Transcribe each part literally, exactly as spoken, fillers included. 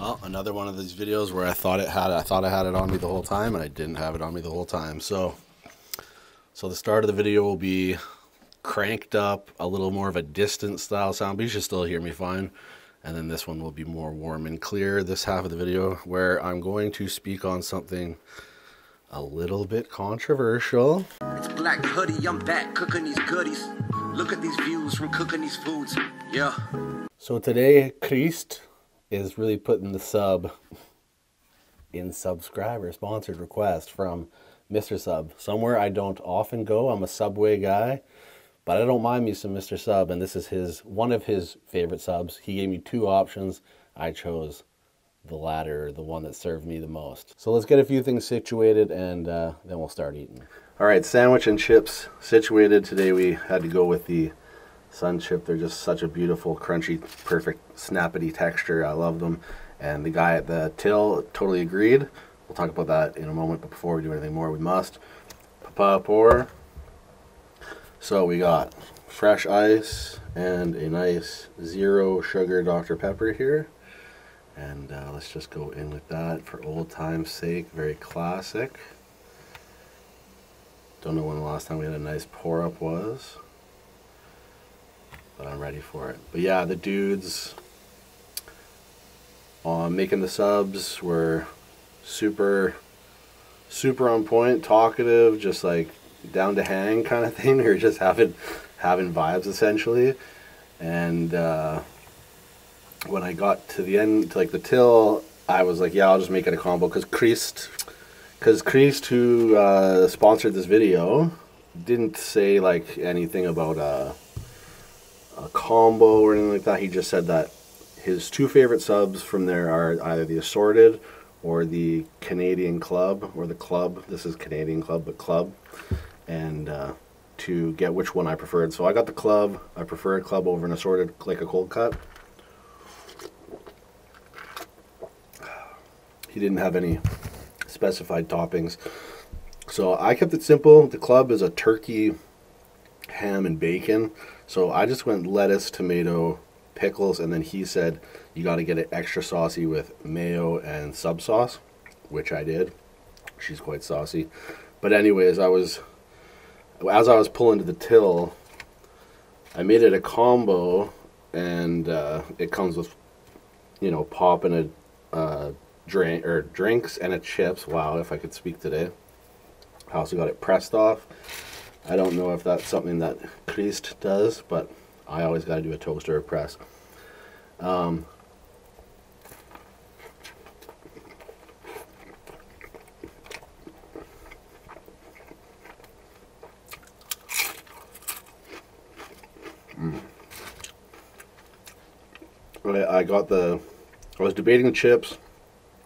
Well, another one of these videos where I thought it had I thought I had it on me the whole time, and I didn't have it on me the whole time. So, so the start of the video will be cranked up, a little more of a distant style sound, but you should still hear me fine. And then this one will be more warm and clear, this half of the video, where I'm going to speak on something a little bit controversial. It's Black Hoodie, I'm back cooking these goodies. Look at these views from cooking these foods, yeah. So today, Christ is really putting the sub in subscriber sponsored request from Mister Sub. Somewhere I don't often go. I'm a Subway guy, but I don't mind me some Mister Sub, and this is his one of his favorite subs. He gave me two options. I chose the latter, the one that served me the most. So let's get a few things situated, and uh, then we'll start eating. All right, sandwich and chips situated. Today we had to go with the Sun Chip. They're just such a beautiful, crunchy, perfect, snappity texture. I love them. And the guy at the till totally agreed. We'll talk about that in a moment, but before we do anything more, we must papa pour. So we got fresh ice and a nice zero sugar Doctor Pepper here. And uh, let's just go in with that for old time's sake. Very classic. Don't know when the last time we had a nice pour up was, but I'm ready for it. But yeah, the dudes on uh, making the subs were super, super on point, talkative, just like down to hang kind of thing. We were just having, having vibes essentially. And uh, when I got to the end, to like the till, I was like, yeah, I'll just make it a combo because Christ, because Christ, who uh, sponsored this video, didn't say like anything about Uh, a combo or anything like that. He just said that his two favorite subs from there are either the assorted or the Canadian club, or the club. This is Canadian club, but club. And uh, to get which one I preferred. So I got the club. I prefer a club over an assorted, like a cold cut. He didn't have any specified toppings, so I kept it simple. The club is a turkey, ham and bacon. So I just went lettuce, tomato, pickles, and then he said you got to get it extra saucy with mayo and sub sauce, which I did. She's quite saucy. But anyways, I was as I was pulling to the till, I made it a combo, and uh, it comes with, you know, pop and a uh, drink or drinks and a chips. Wow, if I could speak today. I also got it pressed off. I don't know if that's something that Christ does, but I always got to do a toast or a press. Um, mm. I got the, I was debating the chips.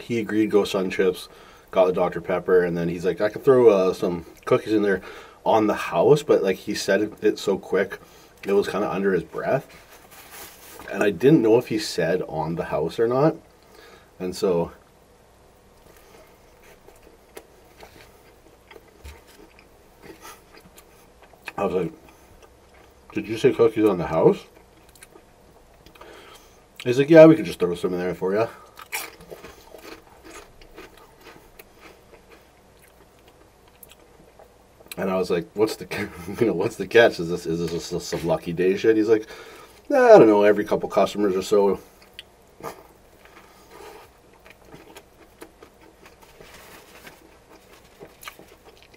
He agreed, go Sun Chips, got the Doctor Pepper, and then he's like, I could throw uh, some cookies in there on the house, but like he said it, it so quick, it was kind of under his breath, and I didn't know if he said on the house or not. And so I was like, did you say cookies on the house? He's like, yeah, we could just throw some in there for you. And I was like, "What's the, you know, what's the catch? Is this is this just some lucky day shit?" He's like, nah, "I don't know. Every couple customers or so."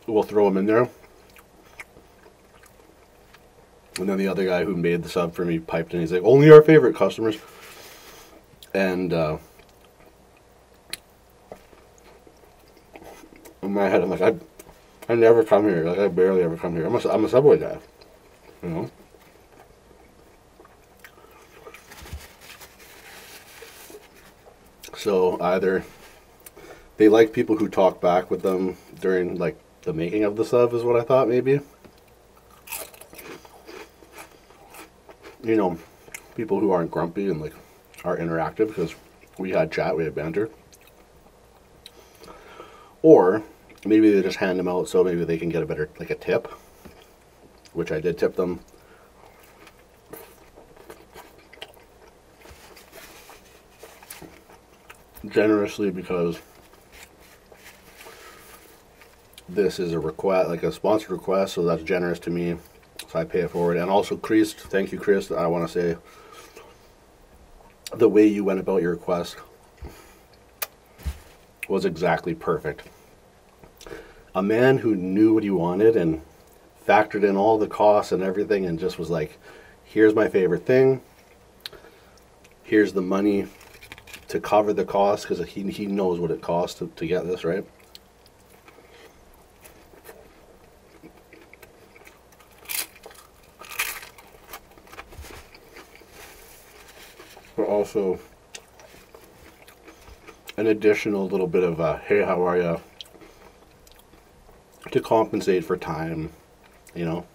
We'll throw them in there. And then the other guy who made the sub for me piped in. He's like, "Only our favorite customers." And uh, in my head, I'm like, I. I never come here. Like I barely ever come here. I'm a, I'm a Subway guy, you know. So either they like people who talk back with them during like the making of the sub is what I thought maybe. You know, people who aren't grumpy and like are interactive, because we had chat, we had banter. Or maybe they just hand them out so maybe they can get a better, like a tip, which I did tip them. generously because this is a request, like a sponsored request, so that's generous to me, so I pay it forward. And also Chris, thank you Chris, I want to say the way you went about your request was exactly perfect. A man who knew what he wanted and factored in all the costs and everything and just was like, here's my favorite thing, here's the money to cover the cost, because he, he knows what it costs to, to get this, right? But also an additional little bit of uh, hey, how are ya? To compensate for time, you know,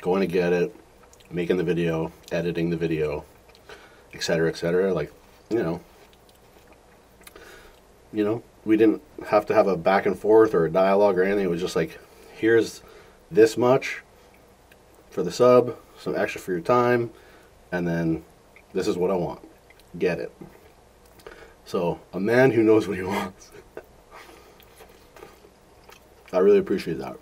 going to get it, making the video, editing the video, etc, etc, like, you know, you know, we didn't have to have a back and forth or a dialogue or anything. It was just like, here's this much for the sub, some extra for your time, and then this is what I want, get it. So a man who knows what he wants, I really appreciate that.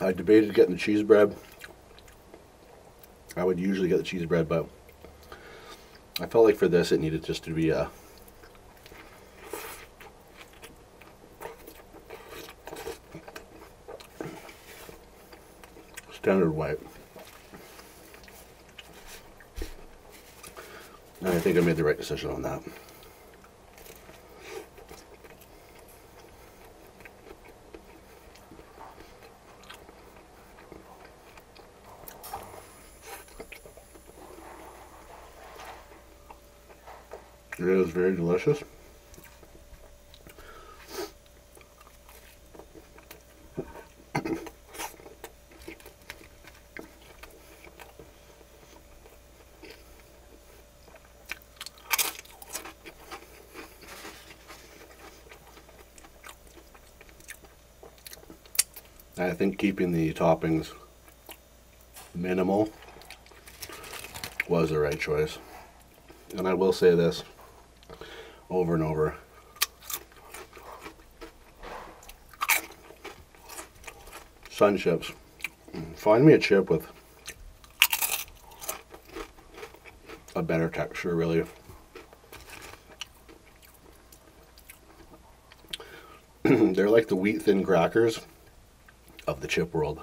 I debated getting the cheese bread. I would usually get the cheese bread, but I felt like for this it needed just to be a standard white. And I think I made the right decision on that. It is very delicious. I think keeping the toppings minimal was the right choice. And I will say this over and over, Sun chips. Find me a chip with a better texture, really. They're like the wheat thin crackers of the chip world.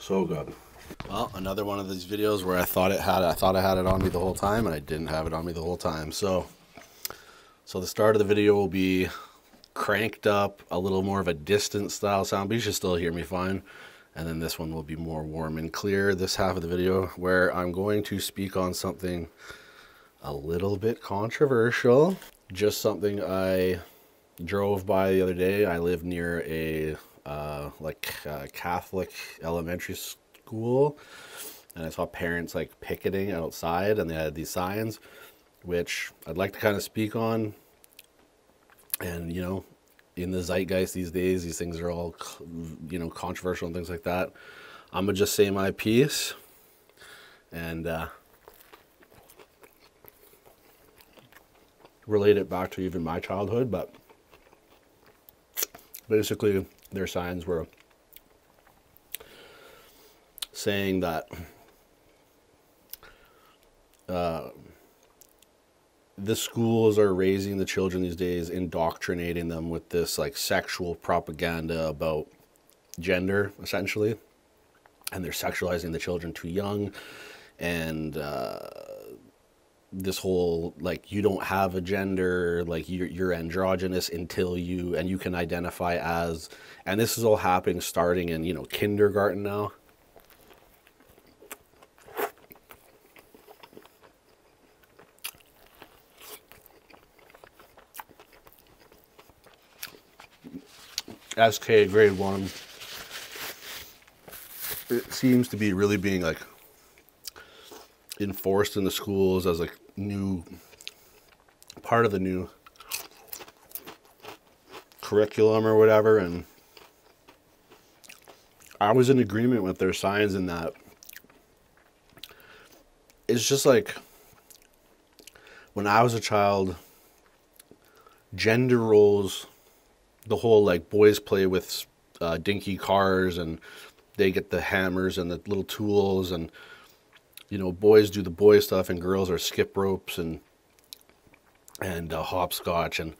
So good. Well, another one of these videos where I thought it had I thought I had it on me the whole time, and I didn't have it on me the whole time. So so the start of the video will be cranked up, a little more of a distant style sound, but you should still hear me fine. And then this one will be more warm and clear, this half of the video, where I'm going to speak on something a little bit controversial. Just something I drove by the other day. I live near a uh, like uh, Catholic elementary school School, and I saw parents like picketing outside, and they had these signs which I'd like to kind of speak on. And you know, in the zeitgeist these days, these things are all, you know, controversial and things like that. I'm gonna just say my piece, and uh, relate it back to even my childhood. But basically their signs were saying that uh, the schools are raising the children these days, indoctrinating them with this like sexual propaganda about gender, essentially, and they're sexualizing the children too young, and uh, this whole like, you don't have a gender, like you're, you're androgynous until you, and you can identify as, and this is all happening starting in, you know, kindergarten now. S K grade one, it seems to be really being like enforced in the schools as like new part of the new curriculum or whatever. And I was in agreement with their signs in that. It's just like, when I was a child, gender roles, the whole like boys play with uh, dinky cars and they get the hammers and the little tools, and you know, boys do the boy stuff and girls are skip ropes and and uh, hopscotch and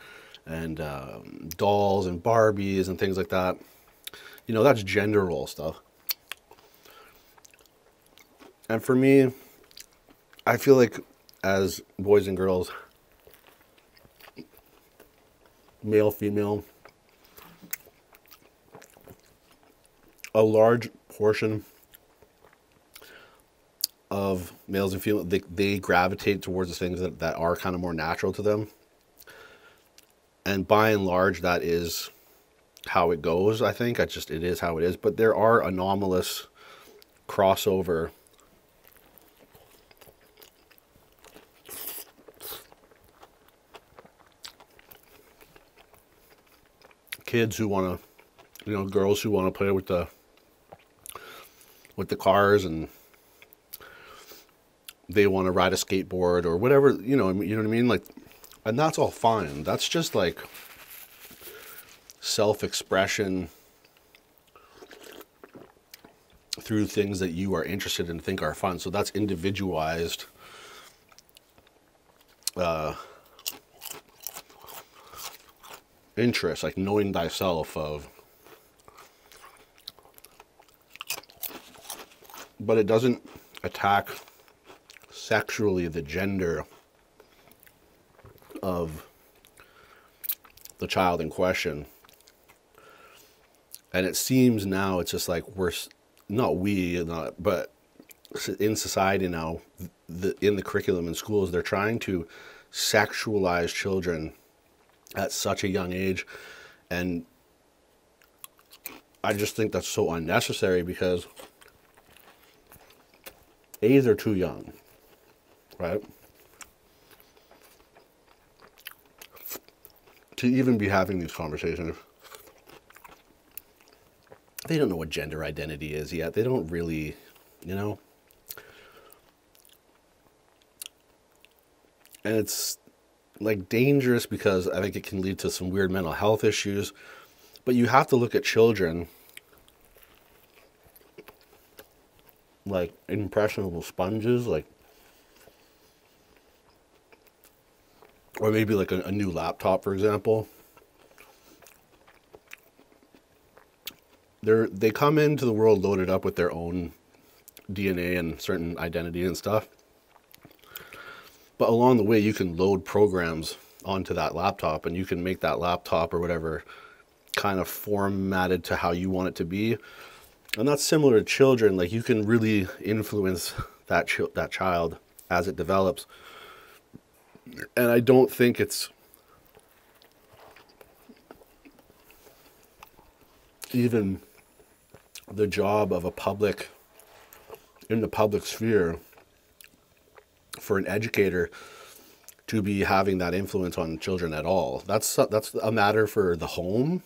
and um, dolls and Barbies and things like that. You know, that's gender role stuff. And for me, I feel like as boys and girls, male, female, a large portion of males and females, they, they gravitate towards the things that, that are kind of more natural to them. And by and large, that is how it goes, I think. I just, it is how it is. But there are anomalous crossover kids who want to, you know, girls who want to play with the, with the cars, and they want to ride a skateboard or whatever, you know, you know what I mean? Like, and that's all fine. That's just like self-expression through things that you are interested in and think are fun. So that's individualized uh, interest, like knowing thyself of. But it doesn't attack sexually the gender of the child in question. And it seems now it's just like we're not we not but in society now, the in the curriculum in schools, they're trying to sexualize children at such a young age, and I just think that's so unnecessary, because A, they're too young, right, to even be having these conversations. They don't know what gender identity is yet. They don't really, you know. And it's like dangerous, because I think it can lead to some weird mental health issues. But you have to look at children like impressionable sponges, like, or maybe like a, a new laptop, for example. They're, they come into the world loaded up with their own D N A and certain identity and stuff. But along the way, you can load programs onto that laptop, and you can make that laptop or whatever kind of formatted to how you want it to be. And that's similar to children. Like, you can really influence that, ch that child as it develops. And I don't think it's even the job of a public, in the public sphere, for an educator to be having that influence on children at all. That's, that's a matter for the home,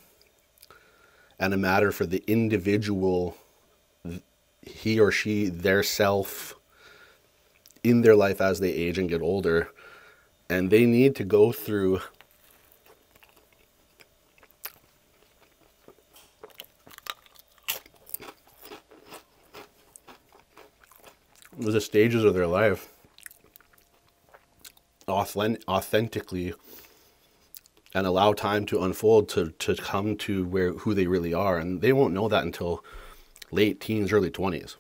and a matter for the individual, he or she, their self, in their life as they age and get older. And they need to go through the stages of their life authentic, authentically, and allow time to unfold to, to come to where who they really are. And they won't know that until late teens, early twenties.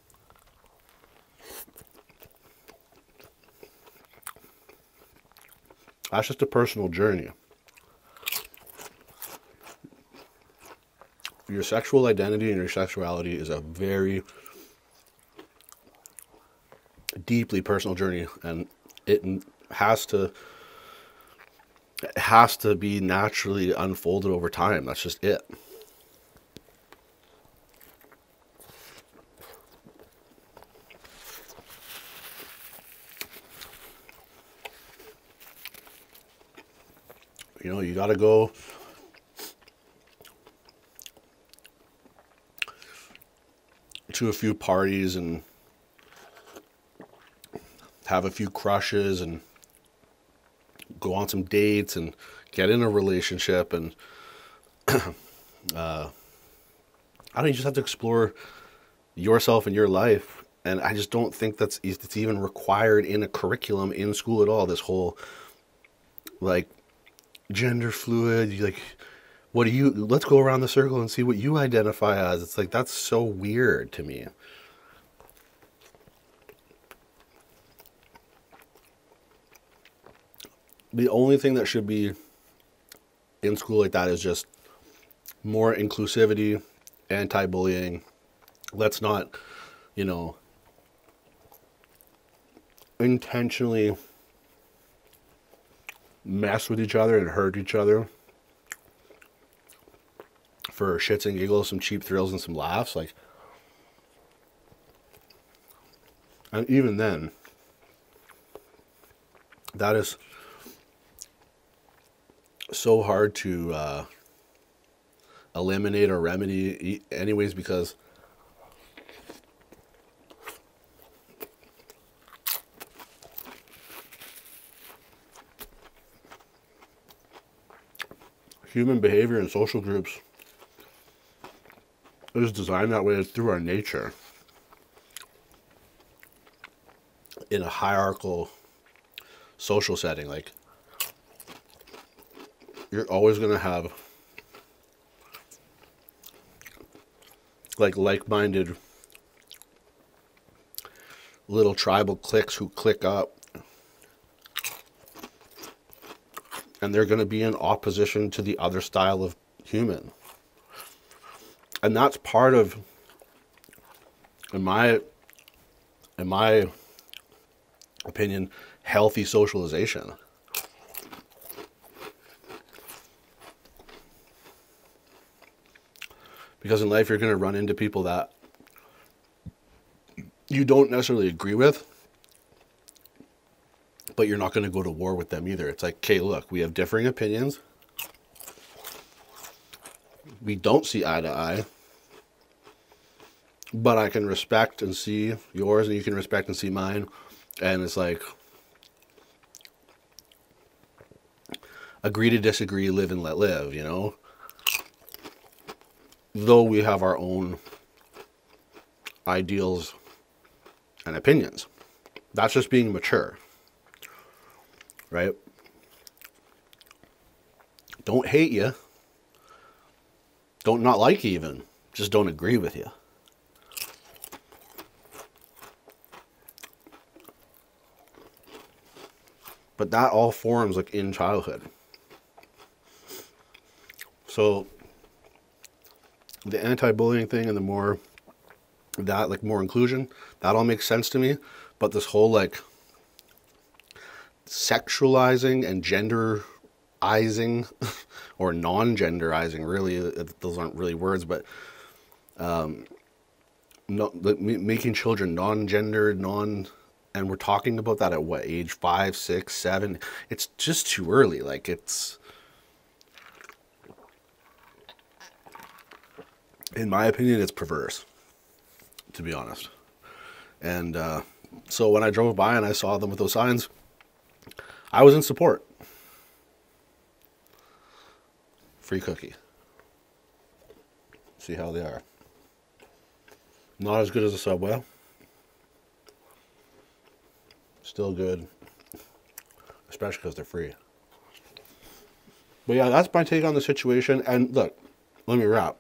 That's just a personal journey. Your sexual identity and your sexuality is a very deeply personal journey, and it has to it has to be naturally unfolded over time. That's just it. You know, you gotta go to a few parties and have a few crushes and go on some dates and get in a relationship, and uh, I don't know, you just have to explore yourself and your life. And I just don't think that's it's even required in a curriculum in school at all. This whole like gender fluid, you like, what do you, let's go around the circle and see what you identify as. It's like, that's so weird to me. The only thing that should be in school like that is just more inclusivity, anti-bullying. Let's not, you know, intentionally mess with each other and hurt each other for shits and giggles, some cheap thrills and some laughs. Like, and even then, that is so hard to uh, eliminate or remedy anyways, because human behavior and social groups is designed that way through our nature in a hierarchical social setting. Like, you're always going to have like like-minded little tribal cliques who click up, and they're going to be in opposition to the other style of human. And that's part of, in my in my opinion, healthy socialization. Because in life, you're going to run into people that you don't necessarily agree with, but you're not going to go to war with them either. It's like, okay, look, we have differing opinions. We don't see eye to eye, but I can respect and see yours, and you can respect and see mine. And it's like, agree to disagree, live and let live, you know? Though we have our own ideals and opinions. That's just being mature, right? Don't hate you. Don't not like you even. Just don't agree with you. But that all forms like in childhood. So the anti-bullying thing and the more that, like, more inclusion, that all makes sense to me. But this whole like sexualizing and genderizing or non-genderizing, really, those aren't really words, but um, no, like, making children non-gendered, non, and we're talking about that at what age? Five, six, seven? It's just too early. Like, it's, in my opinion, it's perverse, to be honest. And uh, so when I drove by and I saw them with those signs, I was in support. Free cookie. See how they are. Not as good as a Subway. Still good, especially because they're free. But yeah, that's my take on the situation. And look, let me wrap.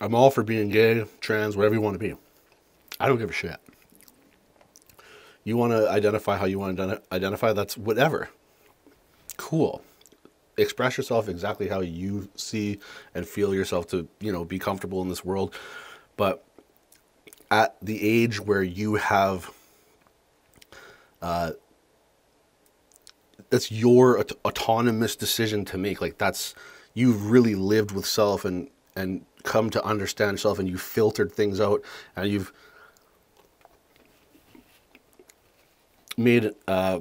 I'm all for being gay, trans, whatever you want to be. I don't give a shit. You want to identify how you want to identify, that's whatever. Cool. Express yourself exactly how you see and feel yourself to, you know, be comfortable in this world. But at the age where you have, uh, that's your aut autonomous decision to make. Like, that's, you've really lived with self and, and, come to understand yourself, and you've filtered things out, and you've made uh,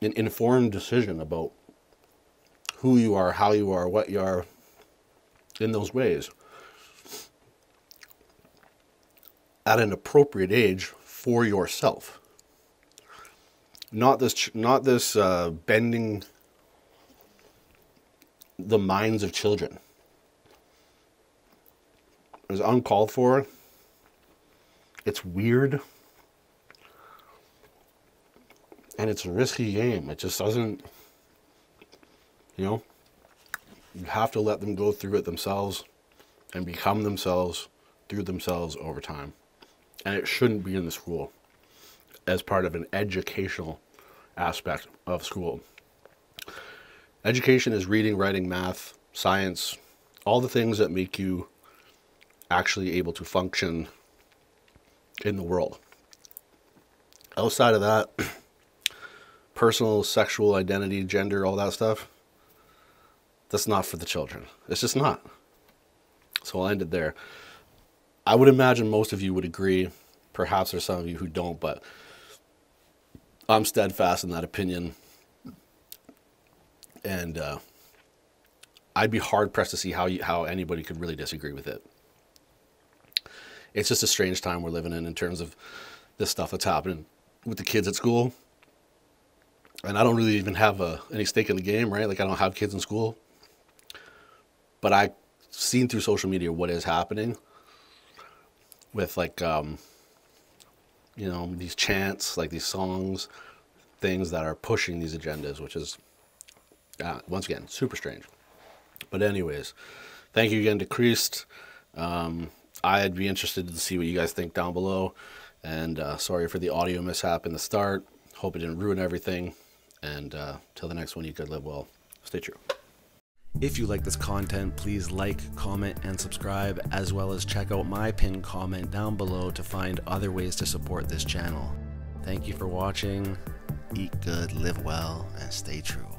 an informed decision about who you are, how you are, what you are in those ways. at an appropriate age for yourself. Not this, not this uh, bending the minds of children. It's uncalled for. It's weird. And it's a risky game. It just doesn't, you know, you have to let them go through it themselves and become themselves through themselves over time. And it shouldn't be in the school as part of an educational aspect of school. Education is reading, writing, math, science, all the things that make you actually able to function in the world. Outside of that, personal, sexual identity, gender, all that stuff, that's not for the children. It's just not. So I'll end it there. I would imagine most of you would agree. Perhaps there's some of you who don't, but I'm steadfast in that opinion. And uh, I'd be hard-pressed to see how, you, how anybody could really disagree with it. It's just a strange time we're living in in terms of this stuff that's happening with the kids at school. And I don't really even have a, any stake in the game, right? Like, I don't have kids in school. But I've seen through social media what is happening with, like, um, you know, these chants, like these songs, things that are pushing these agendas, which is... Uh, once again, super strange. But anyways, thank you again to Creased. Um, I'd be interested to see what you guys think down below. And uh, sorry for the audio mishap in the start. Hope it didn't ruin everything. And uh, till the next one, you could live well. Stay true. If you like this content, please like, comment, and subscribe, as well as check out my pinned comment down below to find other ways to support this channel. Thank you for watching. Eat good, live well, and stay true.